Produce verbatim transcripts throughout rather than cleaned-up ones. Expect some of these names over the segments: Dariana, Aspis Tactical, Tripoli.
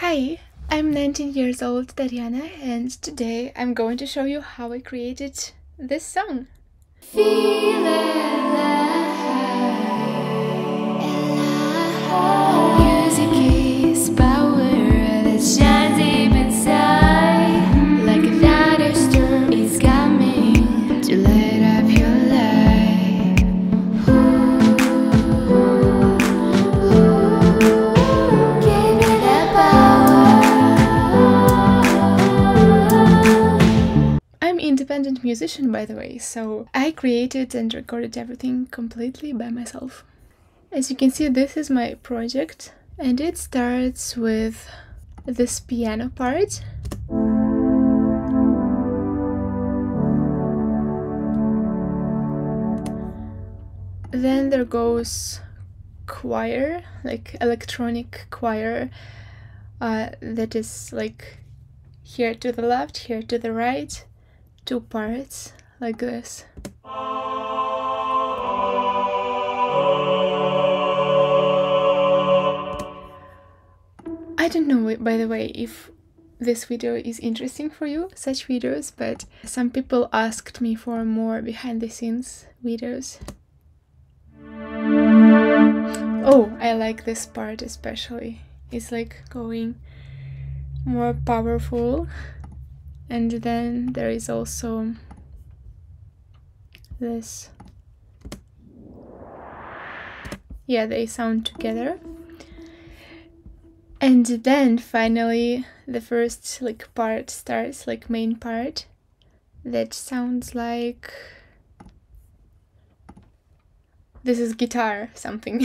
Hi, I'm nineteen years old, Dariana, and today I'm going to show you how I created this song. Independent musician, by the way, so I created and recorded everything completely by myself. As you can see, this is my project, and it starts with this piano part. Then there goes choir, like electronic choir, uh, that is like here to the left, here to the right. Two parts like this. I don't know, by the way, if this video is interesting for you, such videos, but some people asked me for more behind the scenes videos. Oh, I like this part especially. It's like going more powerful. And then there is also this. Yeah, they sound together. And then finally the first like part starts, like main part, that sounds like this is guitar something.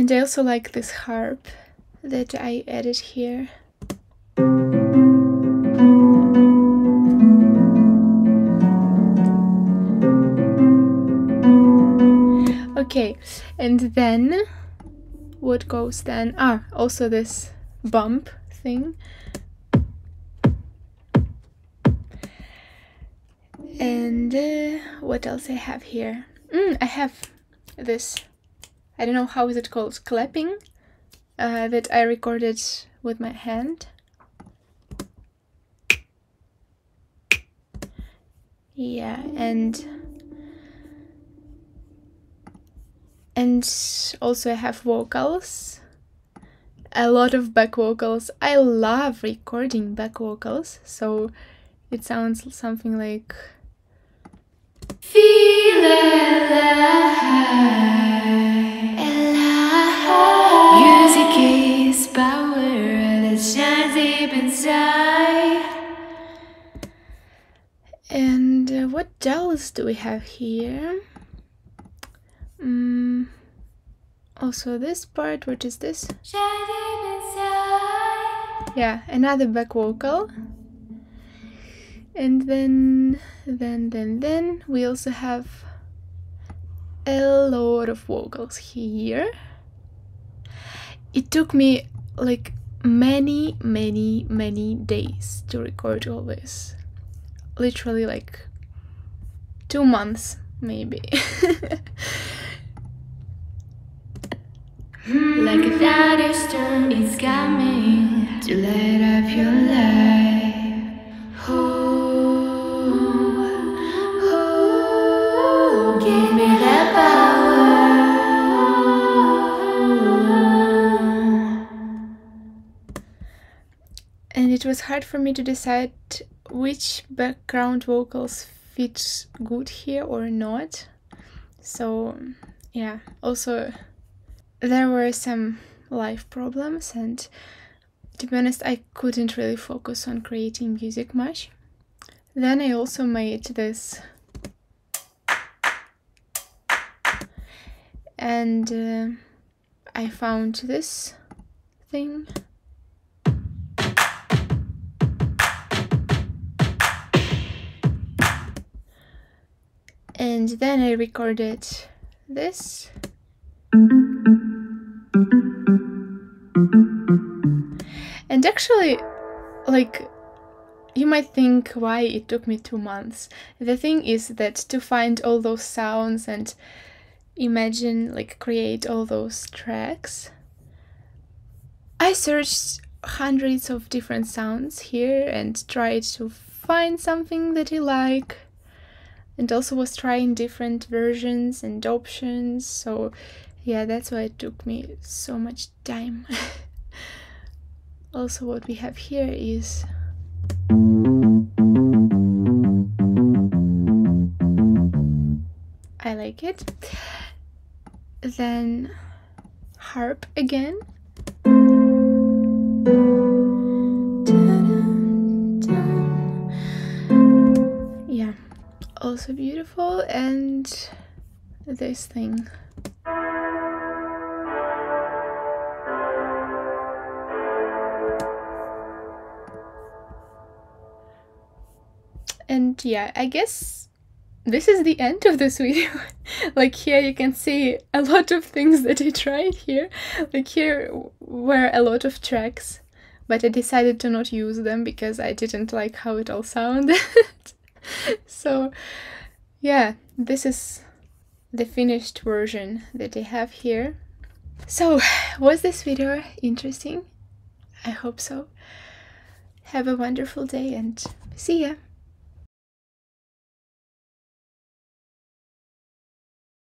And I also like this harp that I added here. Okay, and then what goes then? Ah, also this bump thing. And uh, what else I have here? Mm, I have this. I don't know how is it called, clapping, uh, that I recorded with my hand. Yeah, and and also I have vocals, a lot of back vocals. I love recording back vocals, so it sounds something like. Feel alive. Music is power that shines deep inside. And uh, what else do we have here? Mm, also this part, what is this? Shine deep inside. Yeah, another back vocal. And then, then, then, then we also have a lot of vocals here. It took me like many, many, many days to record all this. Literally like two months, maybe. Like a thunderstorm is coming to light up your life. Oh, oh, give me that power. And it was hard for me to decide which background vocals fit good here or not. So, yeah, also there were some life problems, and to be honest, I couldn't really focus on creating music much. Then I also made this. And uh, I found this thing. And then I recorded this. And actually, like, you might think why it took me two months. The thing is that to find all those sounds and imagine, like, create all those tracks. I searched hundreds of different sounds here and tried to find something that I like, and also was trying different versions and options, so yeah, that's why it took me so much time. Also, what we have here is I like it. Then harp again. Yeah, also beautiful. And this thing. And yeah, I guess this is the end of this video. Like, here you can see a lot of things that I tried here. Like, here were a lot of tracks, but I decided to not use them because I didn't like how it all sounded. So yeah, this is the finished version that I have here. So, was this video interesting? I hope so. Have a wonderful day and see ya!